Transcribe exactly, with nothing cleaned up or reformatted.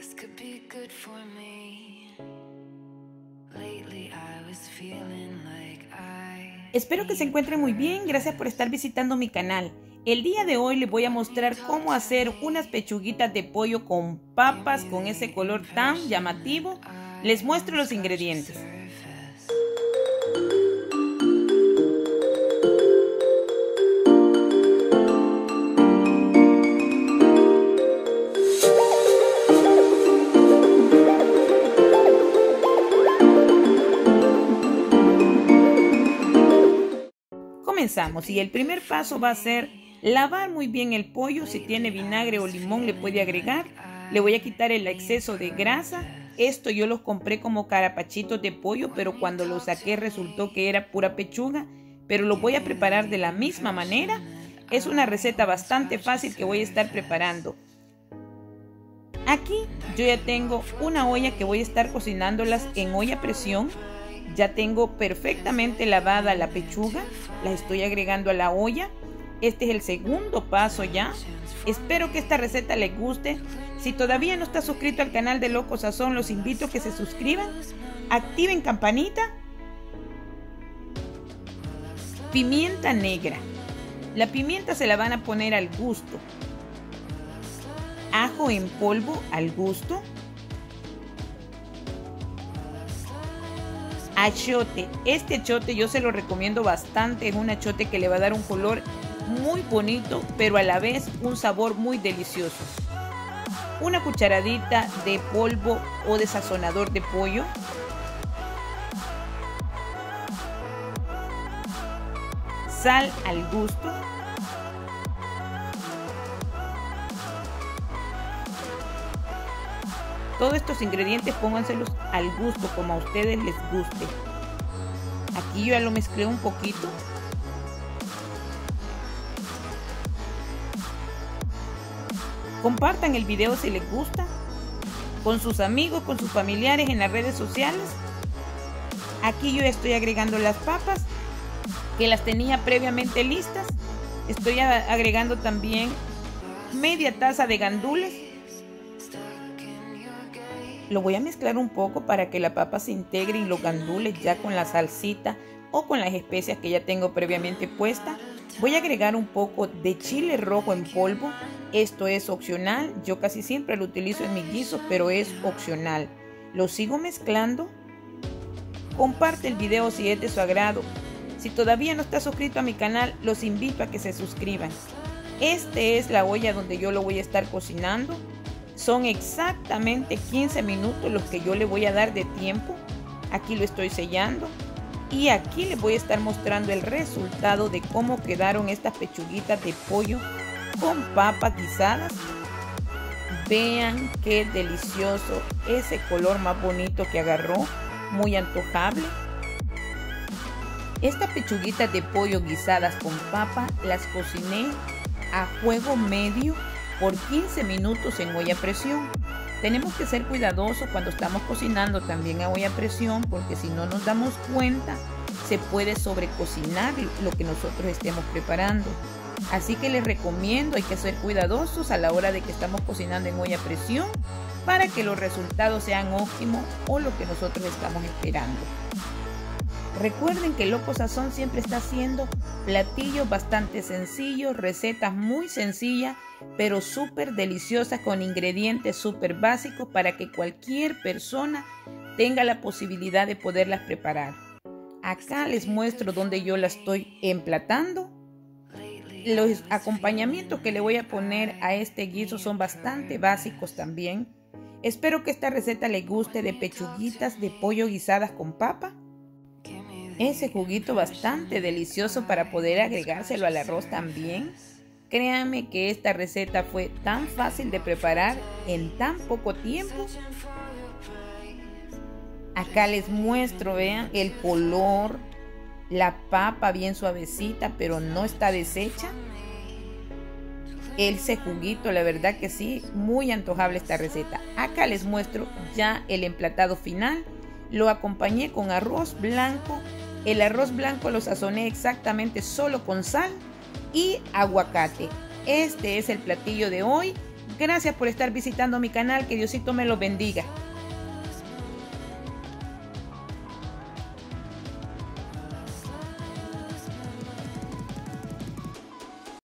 This could be good for me. Lately I was feeling like I... Espero que se encuentren muy bien, gracias por estar visitando mi canal. El día de hoy les voy a mostrar cómo hacer unas pechuguitas de pollo con papas con ese color tan llamativo. Les muestro los ingredientes. Comenzamos, y el primer paso va a ser lavar muy bien el pollo. Si tiene vinagre o limón le puede agregar. Le voy a quitar el exceso de grasa. Esto yo los compré como carapachitos de pollo, pero cuando los saqué resultó que era pura pechuga, pero los voy a preparar de la misma manera. Es una receta bastante fácil que voy a estar preparando. Aquí yo ya tengo una olla que voy a estar cocinándolas en olla a presión. Ya tengo perfectamente lavada la pechuga, la estoy agregando a la olla. Este es el segundo paso ya. Espero que esta receta les guste. Si todavía no está suscrito al canal de Loco Sazón, los invito a que se suscriban, activen campanita. Pimienta negra. La pimienta se la van a poner al gusto. Ajo en polvo al gusto. Achiote. Este achiote yo se lo recomiendo bastante. Es un achiote que le va a dar un color muy bonito, pero a la vez un sabor muy delicioso. Una cucharadita de polvo o de sazonador de pollo. Sal al gusto. Todos estos ingredientes pónganselos al gusto, como a ustedes les guste. Aquí yo ya lo mezclé un poquito. Compartan el video si les gusta, con sus amigos, con sus familiares, en las redes sociales. Aquí yo estoy agregando las papas, que las tenía previamente listas. Estoy agregando también media taza de guandules. Lo voy a mezclar un poco para que la papa se integre y los guandules ya con la salsita o con las especias que ya tengo previamente puesta. Voy a agregar un poco de chile rojo en polvo. Esto es opcional, yo casi siempre lo utilizo en mis guisos, pero es opcional. Lo sigo mezclando. Comparte el video si es de su agrado. Si todavía no está suscrito a mi canal, los invito a que se suscriban. Esta es la olla donde yo lo voy a estar cocinando. Son exactamente quince minutos los que yo le voy a dar de tiempo. Aquí lo estoy sellando. Y aquí les voy a estar mostrando el resultado de cómo quedaron estas pechuguitas de pollo con papas guisadas. Vean qué delicioso, ese color más bonito que agarró, muy antojable. Estas pechuguitas de pollo guisadas con papa las cociné a fuego medio por quince minutos en olla a presión. Tenemos que ser cuidadosos cuando estamos cocinando también a olla a presión, porque si no nos damos cuenta se puede sobrecocinar lo que nosotros estemos preparando. Así que les recomiendo, hay que ser cuidadosos a la hora de que estamos cocinando en olla a presión para que los resultados sean óptimos o lo que nosotros estamos esperando. Recuerden que Loco Sazón siempre está haciendo platillos bastante sencillos, recetas muy sencillas, pero súper deliciosas, con ingredientes súper básicos para que cualquier persona tenga la posibilidad de poderlas preparar. Acá les muestro donde yo las estoy emplatando. Los acompañamientos que le voy a poner a este guiso son bastante básicos también. Espero que esta receta les guste, de pechuguitas de pollo guisadas con papa. Ese juguito bastante delicioso para poder agregárselo al arroz también. Créanme que esta receta fue tan fácil de preparar en tan poco tiempo. Acá les muestro, vean el color, la papa bien suavecita pero no está deshecha. Ese juguito, la verdad que sí, muy antojable esta receta. Acá les muestro ya el emplatado final. Lo acompañé con arroz blanco. El arroz blanco lo sazoné exactamente solo con sal y aguacate. Este es el platillo de hoy. Gracias por estar visitando mi canal. Que Diosito me los bendiga.